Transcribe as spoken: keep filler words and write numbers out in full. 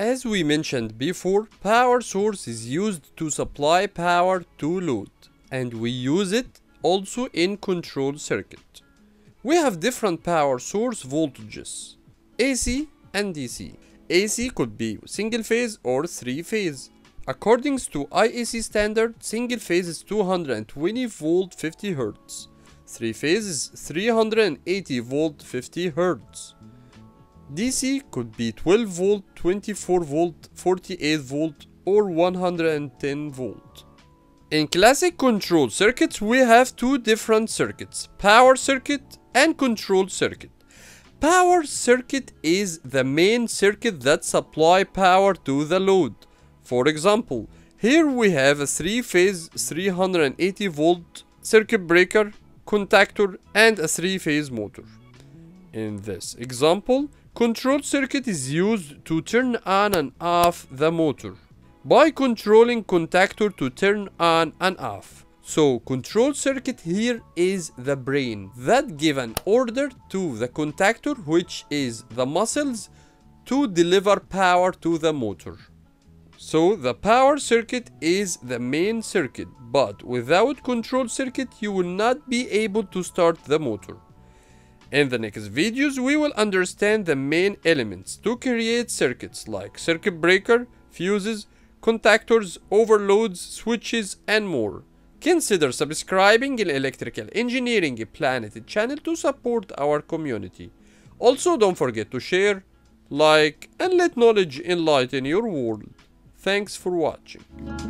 As we mentioned before, power source is used to supply power to load, and we use it also in control circuit. We have different power source voltages, A C and D C. A C could be single phase or three phase. According to I E C standard, single phase is two hundred twenty volt fifty hertz, three phase is three hundred eighty volt fifty hertz. D C could be twelve volt, twenty-four volt, forty-eight volt or one hundred ten volt. In classic control circuits we have two different circuits, power circuit and control circuit. Power circuit is the main circuit that supply power to the load. For example, here we have a three phase three hundred eighty volt circuit breaker, contactor and a three phase motor. In this example, control circuit is used to turn on and off the motor by controlling contactor to turn on and off. So control circuit here is the brain that give an order to the contactor, which is the muscles, to deliver power to the motor. So the power circuit is the main circuit, but without control circuit you will not be able to start the motor. In the next videos, we will understand the main elements to create circuits like circuit breaker, fuses, contactors, overloads, switches, and more. Consider subscribing to Electrical Engineering Planet channel to support our community. Also, don't forget to share, like, and let knowledge enlighten your world. Thanks for watching.